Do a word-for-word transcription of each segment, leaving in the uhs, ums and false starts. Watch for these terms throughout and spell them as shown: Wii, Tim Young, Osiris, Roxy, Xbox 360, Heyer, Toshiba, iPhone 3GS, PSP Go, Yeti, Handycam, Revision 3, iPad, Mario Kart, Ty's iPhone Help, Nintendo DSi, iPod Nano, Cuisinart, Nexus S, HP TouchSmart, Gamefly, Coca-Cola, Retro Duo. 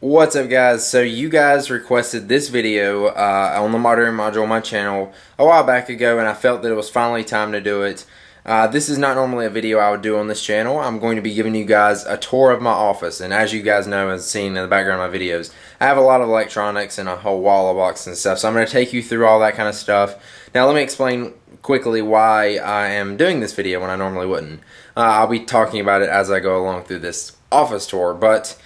What's up, guys? So you guys requested this video uh, on the monitoring module on my channel a while back ago, and I felt that it was finally time to do it. Uh, this is not normally a video I would do on this channel. I'm going to be giving you guys a tour of my office, and as you guys know and seen in the background of my videos, I have a lot of electronics and a whole wall of boxes and stuff, so I'm going to take you through all that kind of stuff. Now let me explain quickly why I am doing this video when I normally wouldn't. Uh, I'll be talking about it as I go along through this office tour, but...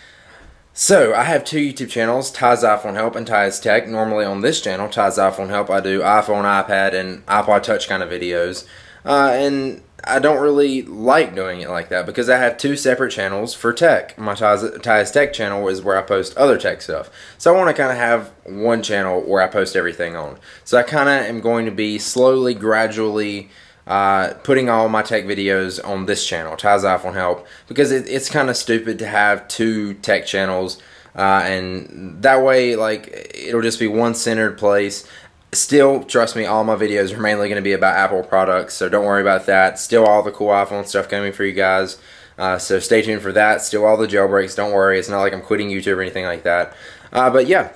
So, I have two YouTube channels, Ty's iPhone Help and Ty's Tech. Normally on this channel, Ty's iPhone Help, I do iPhone, iPad, and iPod Touch kind of videos. Uh, and I don't really like doing it like that because I have two separate channels for tech. My Ty's, Ty's Tech channel is where I post other tech stuff. So I want to kind of have one channel where I post everything on. So I kind of am going to be slowly, gradually... Uh, putting all my tech videos on this channel, Ty's iPhone Help, because it, it's kind of stupid to have two tech channels, uh, and that way, like, it'll just be one centered place. Still, trust me, all my videos are mainly going to be about Apple products, so don't worry about that. Still, all the cool iPhone stuff coming for you guys, uh, so stay tuned for that. Still, all the jailbreaks. Don't worry, it's not like I'm quitting YouTube or anything like that. Uh, but yeah,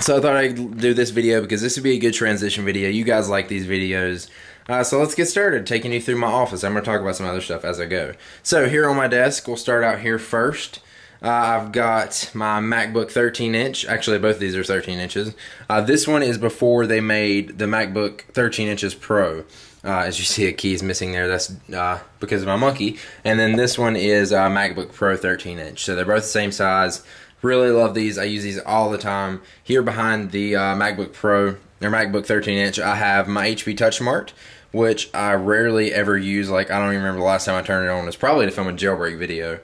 so I thought I'd do this video because this would be a good transition video. You guys like these videos. Uh, so let's get started, taking you through my office. I'm going to talk about some other stuff as I go. So here on my desk, we'll start out here first. Uh, I've got my MacBook thirteen inch. Actually, both of these are thirteen inches. Uh, this one is before they made the MacBook thirteen inches Pro. Uh, as you see, a key is missing there. That's uh, because of my monkey. And then this one is uh, MacBook Pro thirteen inch. So they're both the same size. Really love these. I use these all the time. Here behind the uh, MacBook Pro, or MacBook thirteen inch, I have my H P TouchSmart, which I rarely ever use. Like, I don't even remember the last time I turned it on. It's probably to film a jailbreak video,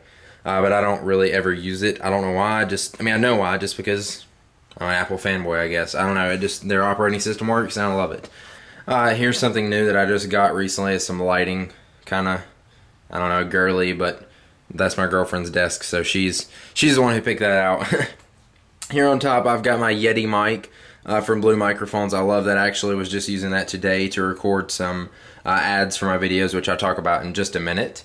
uh, but I don't really ever use it. I don't know why. I just, I mean, I know why, just because I'm an Apple fanboy, I guess. I don't know. It just, their operating system works, and I love it. Uh, here's something new that I just got recently. It's some lighting, kind of, I don't know, girly, but that's my girlfriend's desk, so she's, she's the one who picked that out. Here on top, I've got my Yeti mic. Uh, from Blue Microphones. I love that. I actually was just using that today to record some uh, ads for my videos, which I'll talk about in just a minute.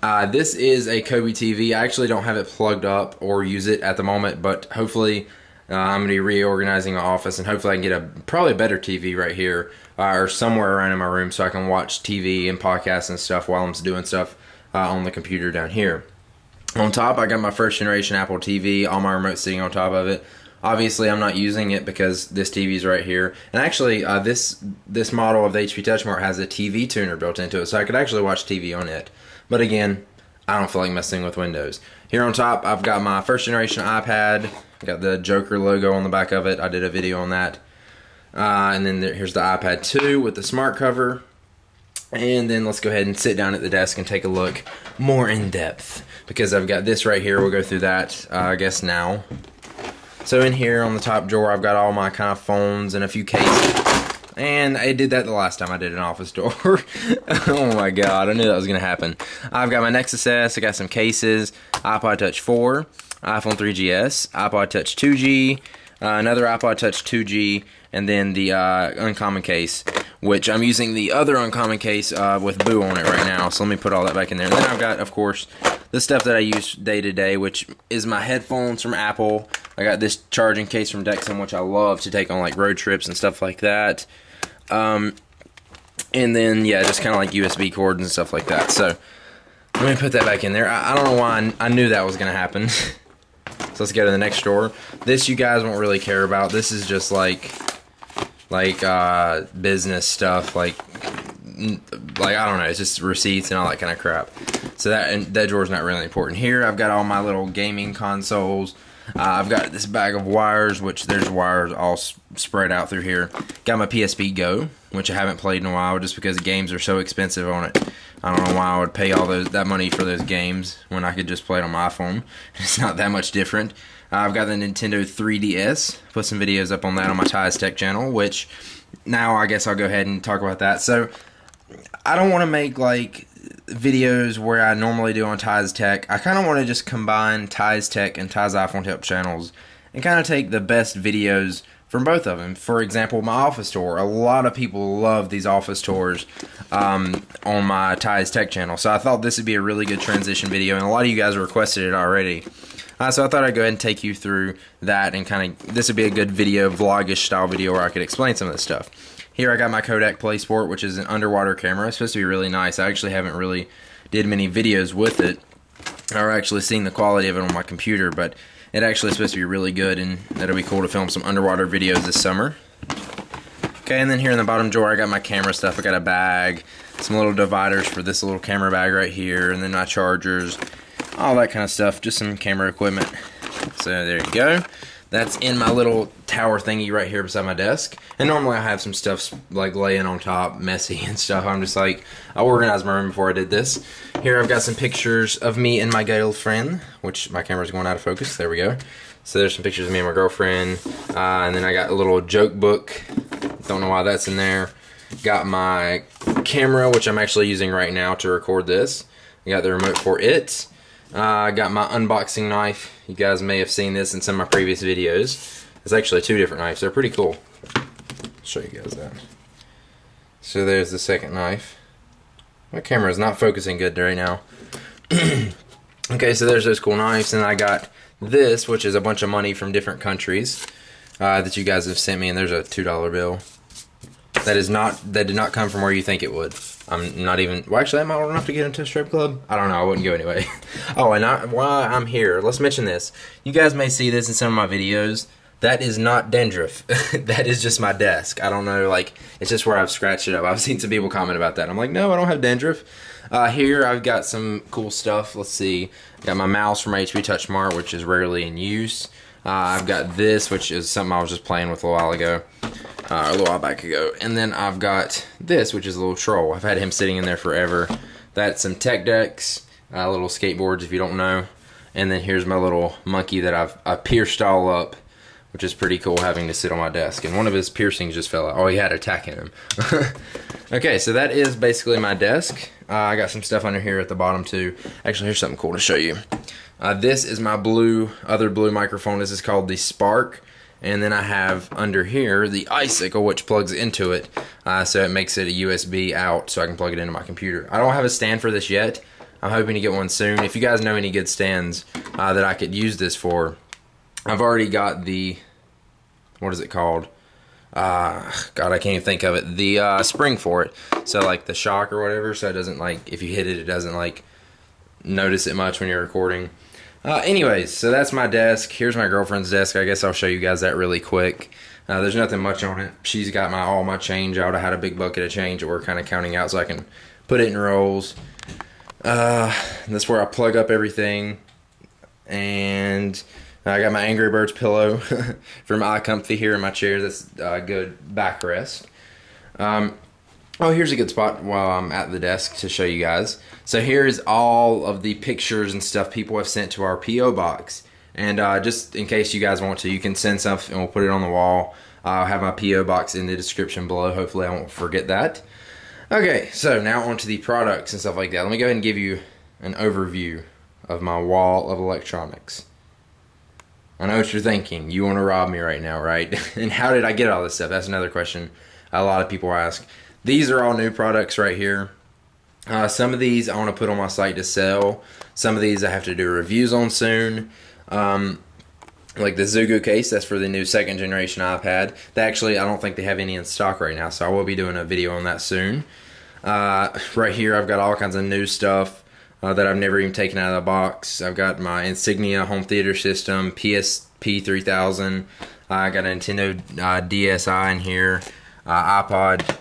Uh, this is a Kobe T V. I actually don't have it plugged up or use it at the moment, but hopefully uh, I'm going to be reorganizing my office, and hopefully I can get a probably better T V right here uh, or somewhere around in my room so I can watch T V and podcasts and stuff while I'm doing stuff uh, on the computer down here. On top, I got my first generation Apple T V, all my remotes sitting on top of it. Obviously, I'm not using it because this T V is right here. And actually, uh, this this model of the H P TouchSmart has a T V tuner built into it, so I could actually watch T V on it. But again, I don't feel like messing with Windows. Here on top, I've got my first generation iPad. I've got the Joker logo on the back of it. I did a video on that. Uh, and then there, here's the iPad two with the smart cover. And then let's go ahead and sit down at the desk and take a look more in depth, because I've got this right here. We'll go through that, uh, I guess, now. So in here on the top drawer, I've got all my kind of phones and a few cases. And I did that the last time I did an office door. Oh my god, I knew that was going to happen. I've got my Nexus S, I got some cases, iPod Touch four, iPhone three G S, iPod Touch two G, uh, another iPod Touch two G, and then the uh, uncommon case, which I'm using the other uncommon case uh, with Boo on it right now. So let me put all that back in there. And then I've got, of course, the stuff that I use day to day, which is my headphones from Apple. I got this charging case from Dexon, which I love to take on like road trips and stuff like that. Um, and then, yeah, just kind of like U S B cords and stuff like that. So let me put that back in there. I, I don't know why I, I knew that was going to happen. So let's go to the next drawer. This you guys won't really care about. This is just like like uh, business stuff, like like I don't know, it's just receipts and all that kind of crap. So that and that drawer's not really important. Here I've got all my little gaming consoles. Uh, I've got this bag of wires, which there's wires all spread out through here. Got my P S P Go, which I haven't played in a while just because games are so expensive on it. I don't know why I would pay all those that money for those games when I could just play it on my iPhone. It's not that much different. Uh, I've got the Nintendo three D S. Put some videos up on that on my Ty's Tech channel, which now I guess I'll go ahead and talk about that. So I don't want to make like videos where I normally do on Ty's Tech. I kind of want to just combine Ty's Tech and Ty's iPhone Help channels and kind of take the best videos from both of them. For example, my office tour. A lot of people love these office tours um, on my Ty's Tech channel. So I thought this would be a really good transition video, and a lot of you guys requested it already. Uh, so I thought I'd go ahead and take you through that, and kind of, this would be a good video, vlogish style video where I could explain some of this stuff. Here I got my Kodak PlaySport, which is an underwater camera. It's supposed to be really nice. I actually haven't really did many videos with it, or actually seen the quality of it on my computer, but it actually is supposed to be really good, and that'll be cool to film some underwater videos this summer. Okay, and then here in the bottom drawer I got my camera stuff. I got a bag, some little dividers for this little camera bag right here, and then my chargers, all that kind of stuff, just some camera equipment. So there you go. That's in my little tower thingy right here beside my desk. And normally I have some stuff like laying on top, messy and stuff. I'm just like, I organized my room before I did this. Here I've got some pictures of me and my gay old friend, which my camera's going out of focus. There we go. So there's some pictures of me and my girlfriend. Uh, and then I got a little joke book. Don't know why that's in there. Got my camera, which I'm actually using right now to record this. I got the remote for it. I uh, got my unboxing knife. You guys may have seen this in some of my previous videos. It's actually two different knives. They're pretty cool. I'll show you guys that. So there's the second knife. My camera is not focusing good right now. Okay, so there's those cool knives. And I got this, which is a bunch of money from different countries uh, that you guys have sent me. And there's a two dollar bill. That is not, that did not come from where you think it would. I'm not even, well actually am I old enough to get into a strip club? I don't know, I wouldn't go anyway. Oh, and I, while I'm here, let's mention this. You guys may see this in some of my videos. That is not dandruff. That is just my desk. I don't know, like, it's just where I've scratched it up. I've seen some people comment about that. I'm like, no, I don't have dandruff. Uh, here I've got some cool stuff. Let's see, I've got my mouse from H P TouchSmart, which is rarely in use. Uh, I've got this, which is something I was just playing with a while ago. Uh, a little while back ago. And then I've got this, which is a little troll. I've had him sitting in there forever. That's some tech decks, uh, little skateboards if you don't know. And then here's my little monkey that I've I pierced all up, which is pretty cool having to sit on my desk. And one of his piercings just fell out. Oh, he had attacking him. Okay, so that is basically my desk. Uh, I got some stuff under here at the bottom too. Actually, here's something cool to show you. Uh, this is my blue, other blue microphone. This is called the Spark. And then I have under here the Icicle, which plugs into it, uh, so it makes it a U S B out so I can plug it into my computer. I don't have a stand for this yet. I'm hoping to get one soon. If you guys know any good stands uh, that I could use this for, I've already got the, what is it called? Uh, God, I can't even think of it. The uh, spring for it, so like the shock or whatever, so it doesn't like, if you hit it, it doesn't like notice it much when you're recording. Uh, anyways, so that's my desk. Here's my girlfriend's desk. I guess I'll show you guys that really quick. Uh, there's nothing much on it. She's got my all my change. I would have had a big bucket of change that we're kind of counting out so I can put it in rolls. Uh, that's where I plug up everything. And I got my Angry Birds pillow for my iComfy here in my chair. That's a good backrest. Um, Oh, here's a good spot while I'm at the desk to show you guys. So here is all of the pictures and stuff people have sent to our P O box. And uh, just in case you guys want to, you can send stuff and we'll put it on the wall. Uh, I'll have my P O box in the description below. Hopefully I won't forget that. Okay, so now onto the products and stuff like that. Let me go ahead and give you an overview of my wall of electronics. I know what you're thinking. You want to rob me right now, right? And how did I get all this stuff? That's another question a lot of people ask. These are all new products right here. Uh, some of these I want to put on my site to sell. Some of these I have to do reviews on soon. Um, like the Zugu case, that's for the new second generation iPad. They actually, I don't think they have any in stock right now, so I will be doing a video on that soon. Uh, right here I've got all kinds of new stuff uh, that I've never even taken out of the box. I've got my Insignia home theater system, P S P three thousand. Uh, I got a Nintendo uh, DSi in here, uh, iPod.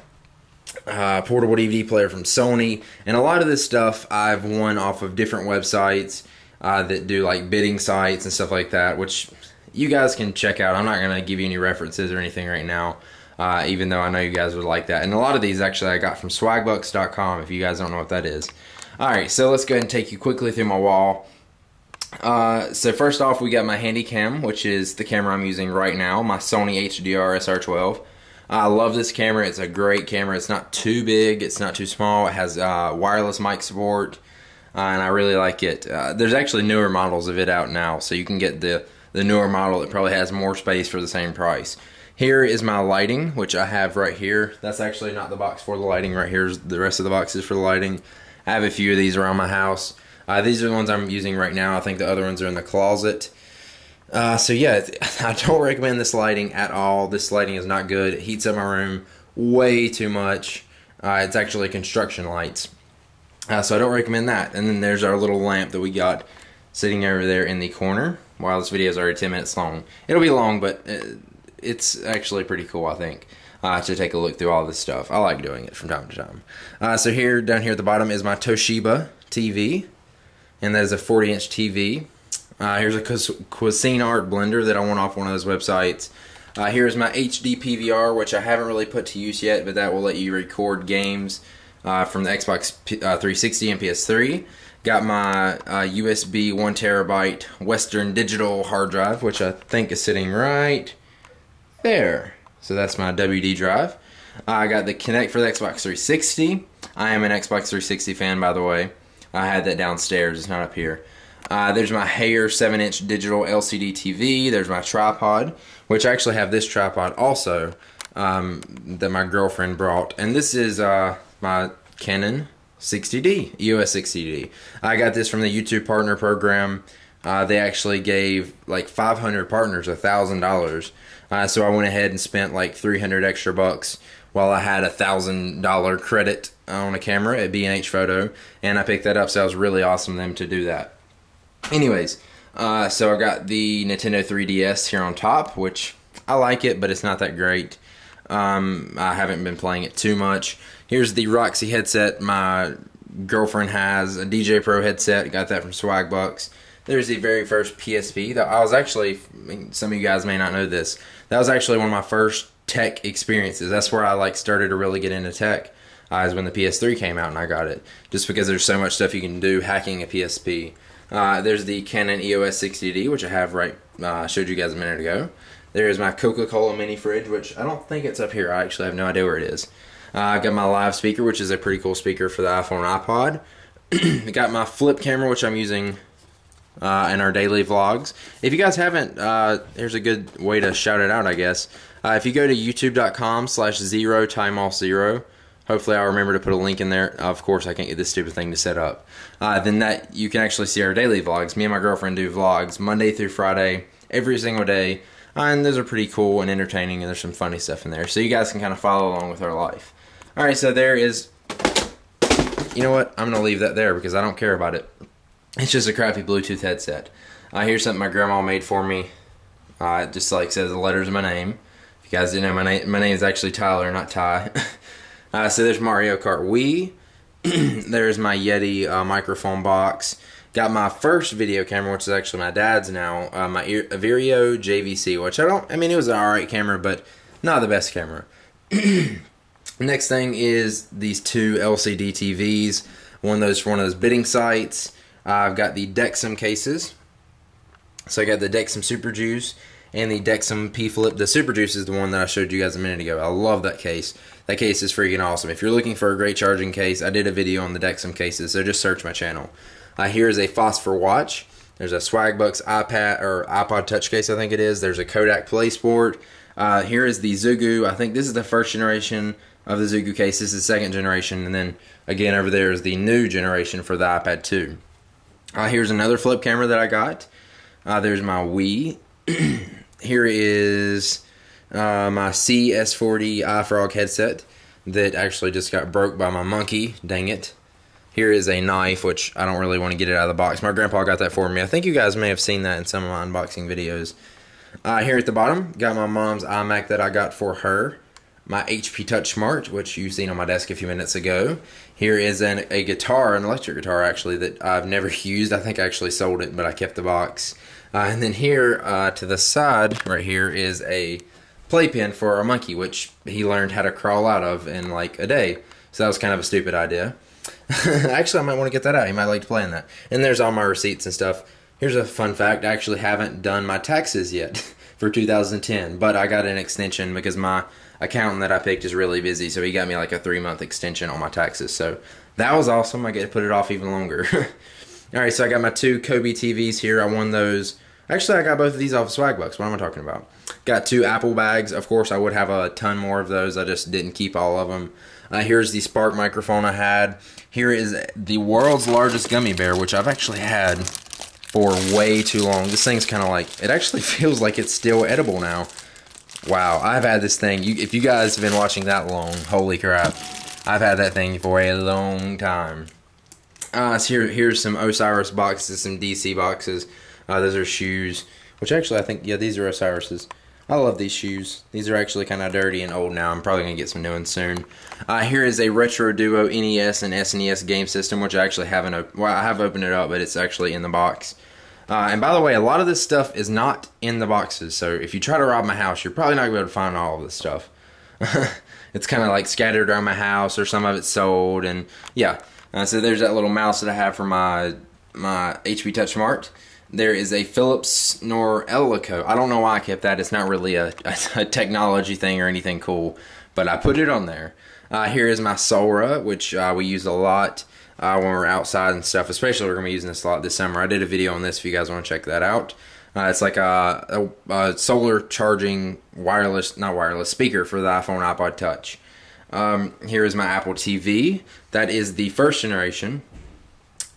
Uh, portable D V D player from Sony, and a lot of this stuff I've won off of different websites uh, that do like bidding sites and stuff like that, which you guys can check out. I'm not going to give you any references or anything right now, uh, even though I know you guys would like that. And a lot of these actually I got from Swagbucks dot com if you guys don't know what that is. Alright, so let's go ahead and take you quickly through my wall. Uh, so first off, we got my Handycam, which is the camera I'm using right now, my Sony H D R S R twelve. I love this camera. It's a great camera. It's not too big. It's not too small. It has uh, wireless mic support, uh, and I really like it. Uh, there's actually newer models of it out now, so you can get the, the newer model that probably has more space for the same price. Here is my lighting, which I have right here. That's actually not the box for the lighting. Right here is the rest of the boxes for the lighting. I have a few of these around my house. Uh, these are the ones I'm using right now. I think the other ones are in the closet. Uh, so yeah, I don't recommend this lighting at all. This lighting is not good. It heats up my room way too much. Uh, it's actually construction lights. Uh, so I don't recommend that. And then there's our little lamp that we got sitting over there in the corner. Wow, this video is already ten minutes long. It'll be long, but it's actually pretty cool, I think, uh, to take a look through all this stuff. I like doing it from time to time. Uh, so here, down here at the bottom is my Toshiba T V, and that is a forty inch T V. Uh, here's a Cuisinart blender that I won off one of those websites. Uh, here's my H D P V R, which I haven't really put to use yet, but that will let you record games uh, from the Xbox uh, three sixty and P S three. Got my uh, U S B one terabyte Western Digital hard drive, which I think is sitting right there. So that's my W D drive. Uh, I got the Kinect for the Xbox three sixty. I am an Xbox three sixty fan, by the way. I had that downstairs, it's not up here. Uh, there's my Heyer seven inch digital L C D T V. There's my tripod, which I actually have this tripod also um, that my girlfriend brought. And this is uh, my Canon sixty D, E O S sixty D. I got this from the YouTube Partner Program. Uh, they actually gave like five hundred partners one thousand dollars. Uh, so I went ahead and spent like three hundred extra bucks while I had a one thousand dollar credit on a camera at B and H Photo. And I picked that up, so that was really awesome of them to do that. Anyways, uh, so I got the Nintendo three D S here on top, which I like it, but it's not that great. Um, I haven't been playing it too much. Here's the Roxy headset my girlfriend has, a D J Pro headset. Got that from Swagbucks. There's the very first P S P. I was actually, some of you guys may not know this, that was actually one of my first tech experiences. That's where I like started to really get into tech, uh, is when the P S three came out and I got it. Just because there's so much stuff you can do hacking a P S P. Uh, there's the Canon E O S sixty D, which I have right, uh, showed you guys a minute ago. There's my Coca-Cola mini fridge, which I don't think it's up here. I actually have no idea where it is. Uh, I've got my live speaker, which is a pretty cool speaker for the iPhone and iPod. I got my flip camera, which I'm using uh, in our daily vlogs. If you guys haven't, uh, here's a good way to shout it out, I guess. Uh, if you go to youtube.com slash zero time all zero, hopefully I'll remember to put a link in there. Of course, I can't get this stupid thing to set up. Uh, then that you can actually see our daily vlogs. Me and my girlfriend do vlogs Monday through Friday, every single day. Uh, and those are pretty cool and entertaining, and there's some funny stuff in there. So you guys can kind of follow along with our life. All right, so there is, you know what? I'm going to leave that there because I don't care about it. It's just a crappy Bluetooth headset. Uh, here's something my grandma made for me. Uh, it just like says the letters of my name. If you guys didn't know, my name my name is actually Tyler, not Ty. Uh, so there's Mario Kart Wii. There's my Yeti uh, microphone box. Got my first video camera, which is actually my dad's now. Uh, my Vireo J V C, which I don't, I mean, it was an alright camera, but not the best camera. Next thing is these two L C D T Vs. One of those for one of those bidding sites. Uh, I've got the Dexon cases. So I got the Dexon Super Juice and the Dexon P Flip. The Super Juice is the one that I showed you guys a minute ago. I love that case. That case is freaking awesome. If you're looking for a great charging case, I did a video on the Dexon cases, so just search my channel. Uh, here is a Phosphor watch. There's a Swagbucks iPad or iPod Touch case, I think it is. There's a Kodak PlaySport. Uh, here is the Zugu. I think this is the first generation of the Zugu case. This is the second generation, and then again over there is the new generation for the iPad two. Uh, here's another flip camera that I got. Uh, there's my Wii. Here is Uh, my C S forty iFrog headset that actually just got broke by my monkey, dang it. Here is a knife, which I don't really want to get it out of the box. My grandpa got that for me. I think you guys may have seen that in some of my unboxing videos. Uh, here at the bottom, got my mom's iMac that I got for her. My H P TouchSmart, which you've seen on my desk a few minutes ago. Here is an, a guitar, an electric guitar actually, that I've never used. I think I actually sold it, but I kept the box. Uh, and then here uh, to the side, right here, is a playpen for our monkey, which he learned how to crawl out of in like a day. So that was kind of a stupid idea. Actually, I might want to get that out. He might like to play in that. And there's all my receipts and stuff. Here's a fun fact. I actually haven't done my taxes yet for two thousand ten, but I got an extension because my accountant that I picked is really busy, so he got me like a three month extension on my taxes. So that was awesome. I get to put it off even longer. All right, so I got my two Kobe T Vs here. I won those Actually, I got both of these off of Swagbucks. What am I talking about? Got two Apple bags. Of course, I would have a ton more of those. I just didn't keep all of them. Uh, here's the Spark microphone I had. Here is the world's largest gummy bear, which I've actually had for way too long. This thing's kind of like, it actually feels like it's still edible now. Wow, I've had this thing. You, if you guys have been watching that long, holy crap. I've had that thing for a long time. Uh, so here, here's some Osiris boxes, some D C boxes. Uh, those are shoes, which actually I think, yeah, these are Osiris's. I love these shoes. These are actually kind of dirty and old now. I'm probably going to get some new ones soon. Uh, here is a Retro Duo N E S and S N E S game system, which I actually haven't, well, I have opened it up, but it's actually in the box. Uh, and by the way, a lot of this stuff is not in the boxes, so if you try to rob my house, you're probably not going to be able to find all of this stuff. It's kind of like scattered around my house, or some of it's sold, and yeah. Uh, so there's that little mouse that I have for my, my H P TouchSmart. There is a Philips Norelico. I don't know why I kept that. It's not really a, a, a technology thing or anything cool, but I put it on there. Uh, here is my Sora, which uh, we use a lot uh, when we're outside and stuff, especially we're going to be using this a lot this summer. I did a video on this if you guys want to check that out. Uh, it's like a, a, a solar charging wireless, not wireless, speaker for the iPhone, iPod Touch. Um, here is my Apple T V. That is the first generation.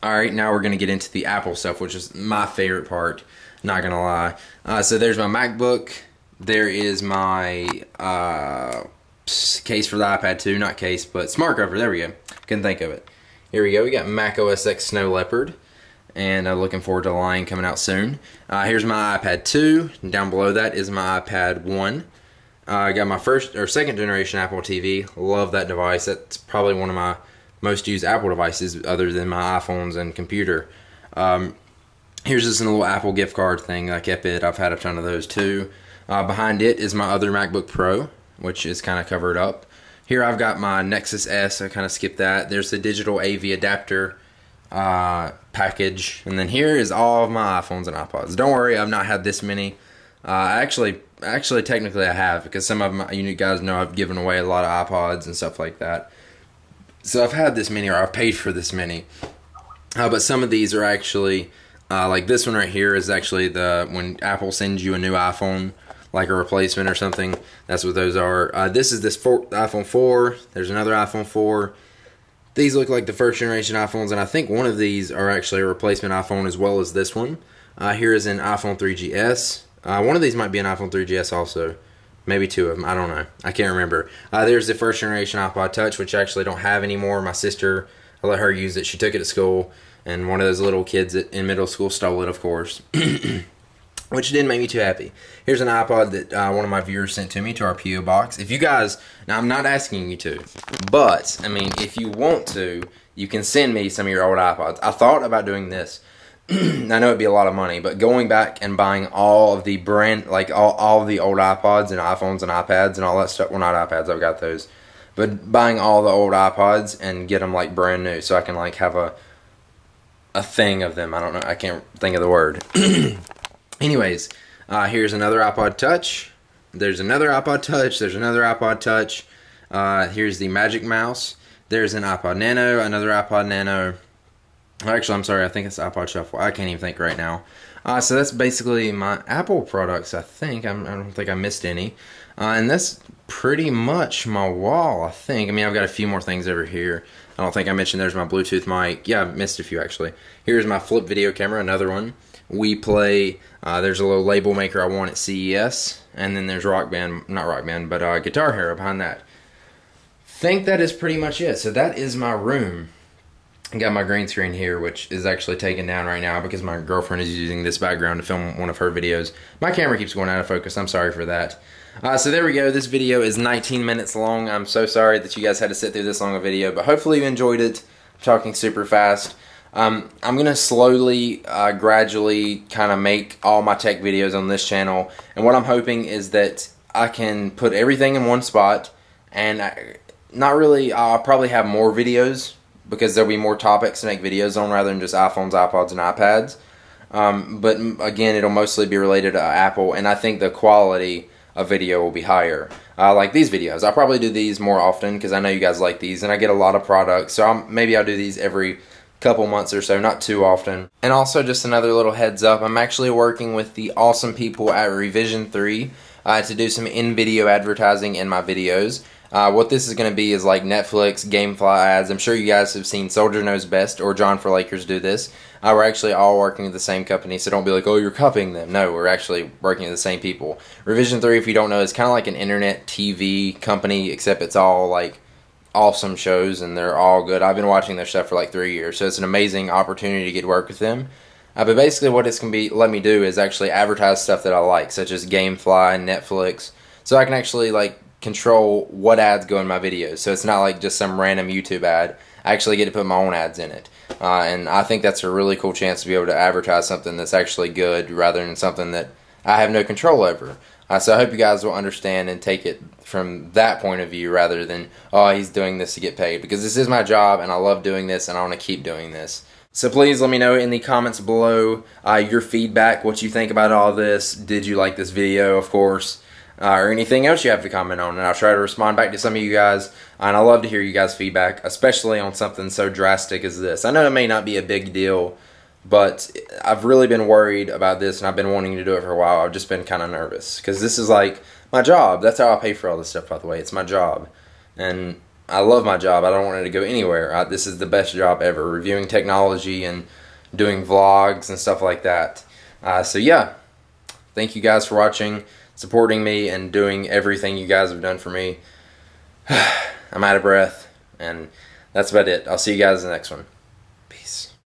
Alright, now we're going to get into the Apple stuff, which is my favorite part, not going to lie. Uh, so there's my MacBook. There is my uh, case for the iPad two. Not case, but smart cover. There we go. Couldn't think of it. Here we go. We got Mac O S X Snow Leopard. And I'm uh, looking forward to Lion coming out soon. Uh, here's my iPad two. And down below that is my iPad one. Uh, I got my first or second generation Apple T V. Love that device. That's probably one of my most used Apple devices other than my iPhones and computer. Um, here's this little Apple gift card thing. I kept it. I've had a ton of those too. Uh, behind it is my other MacBook Pro, which is kind of covered up. Here I've got my Nexus S. I kind of skipped that. There's the digital A V adapter uh, package. And then here is all of my iPhones and iPods. Don't worry, I've not had this many. Uh, actually, actually, technically I have, because some of my, you guys know I've given away a lot of iPods and stuff like that. So I've had this many, or I've paid for this many, uh, but some of these are actually, uh, like this one right here is actually the, when Apple sends you a new iPhone, like a replacement or something, that's what those are. Uh, this is this four, iPhone four, there's another iPhone four. These look like the first generation iPhones, and I think one of these are actually a replacement iPhone as well as this one. Uh, here is an iPhone three G S. Uh, one of these might be an iPhone three G S also. Maybe two of them. I don't know. I can't remember. Uh, there's the first generation iPod Touch, which I actually don't have anymore. My sister, I let her use it. She took it to school, and one of those little kids in middle school stole it, of course, which didn't make me too happy. Here's an iPod that uh, one of my viewers sent to me to our P O box. If you guys, now I'm not asking you to, but, I mean, if you want to, you can send me some of your old iPods. I thought about doing this. I know it'd be a lot of money, but going back and buying all of the brand, like all, all of the old iPods and iPhones and iPads and all that stuff. Well, not iPads, I've got those. But buying all the old iPods and get them like brand new, so I can like have a a thing of them. I don't know, I can't think of the word. Anyways, uh, here's another iPod Touch. There's another iPod Touch. There's another iPod Touch. Uh, here's the Magic Mouse. There's an iPod Nano, another iPod Nano. Actually, I'm sorry, I think it's iPod Shuffle. I can't even think right now. Uh, so that's basically my Apple products, I think. I'm, I don't think I missed any. Uh, and that's pretty much my wall, I think. I mean, I've got a few more things over here. I don't think I mentioned there's my Bluetooth mic. Yeah, I missed a few, actually. Here's my flip video camera, another one. We play, uh, there's a little label maker I want at C E S. And then there's Rock Band, not Rock Band, but uh, Guitar Hero behind that. I think that is pretty much it. So that is my room. I got my green screen here, which is actually taken down right now because my girlfriend is using this background to film one of her videos. My camera keeps going out of focus. I'm sorry for that. Uh, so there we go. This video is nineteen minutes long. I'm so sorry that you guys had to sit through this long a video, but hopefully you enjoyed it. I'm talking super fast. Um, I'm going to slowly, uh, gradually kind of make all my tech videos on this channel. And what I'm hoping is that I can put everything in one spot, and I, not really, I'll probably have more videos, because there'll be more topics to make videos on rather than just iPhones, iPods, and iPads. Um, but again, it'll mostly be related to Apple, and I think the quality of video will be higher. Uh, like these videos. I'll probably do these more often because I know you guys like these, and I get a lot of products, so I'm, maybe I'll do these every couple months or so, not too often. And also just another little heads up, I'm actually working with the awesome people at Revision three uh, to do some in-video advertising in my videos. Uh, what this is going to be is like Netflix, Gamefly ads. I'm sure you guys have seen Soldier Knows Best or John for Lakers do this. Uh, we're actually all working with the same company, so don't be like, oh, you're copying them. No, we're actually working with the same people. Revision three, if you don't know, is kind of like an internet T V company, except it's all like awesome shows and they're all good. I've been watching their stuff for like three years, so it's an amazing opportunity to get to work with them. Uh, but basically what it's going to be let me do is actually advertise stuff that I like, such as Gamefly and Netflix, so I can actually like control what ads go in my videos, so it's not like just some random YouTube ad. I actually get to put my own ads in it, uh, and I think that's a really cool chance to be able to advertise something that's actually good rather than something that I have no control over. Uh, so I hope you guys will understand and take it from that point of view rather than, oh, he's doing this to get paid, because this is my job and I love doing this and I want to keep doing this. So please let me know in the comments below uh, your feedback, what you think about all this. Did you like this video, of course, uh, or anything else you have to comment on, and I'll try to respond back to some of you guys. And I love to hear you guys' feedback, especially on something so drastic as this. I know it may not be a big deal, but I've really been worried about this, and I've been wanting to do it for a while. I've just been kind of nervous because this is like my job. That's how I pay for all this stuff, by the way. It's my job, and I love my job. I don't want it to go anywhere. I, this is the best job ever, reviewing technology and doing vlogs and stuff like that. Uh, so yeah, thank you guys for watching, supporting me, and doing everything you guys have done for me. I'm out of breath, and that's about it. I'll see you guys in the next one. Peace.